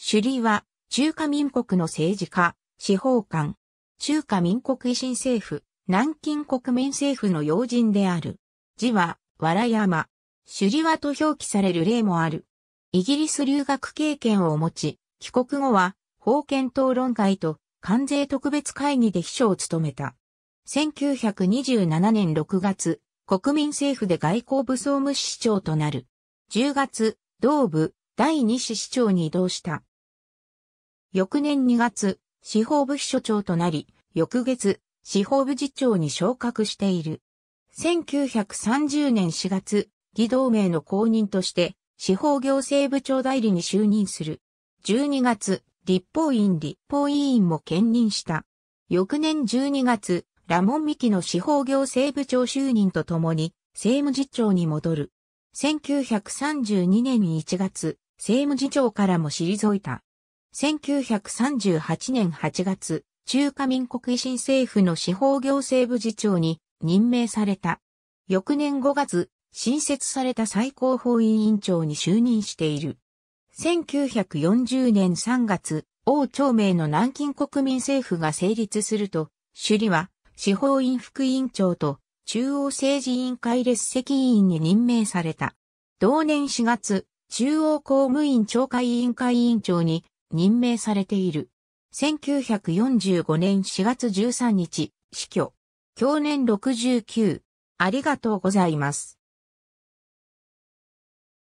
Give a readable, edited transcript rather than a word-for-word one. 朱里は、中華民国の政治家、司法官、中華民国維新政府、南京国民政府の要人である。字は、笑山。朱里和と表記される例もある。イギリス留学経験を持ち、帰国後は、封建討論会と関税特別会議で秘書を務めた。1927年6月、国民政府で外交部総務司長となる。10月、同部第2司司長に異動した。翌年2月、司法部秘書長となり、翌月、司法部次長に昇格している。1930年4月、義同盟の公認として、司法行政部長代理に就任する。12月、立法委員も兼任した。翌年12月、羅門美樹の司法行政部長就任とともに、政務次長に戻る。1932年1月、政務次長からも退いた。1938年8月、中華民国維新政府の司法行政部次長に任命された。翌年5月、新設された最高法院院長に就任している。1940年3月、王朝明の南京国民政府が成立すると、朱里は司法院副院長と中央政治委員会列席委員に任命された。同年4月、中央公務員懲戒委員会委員長に任命されている。1945年4月13日、死去。享年69。ありがとうございます。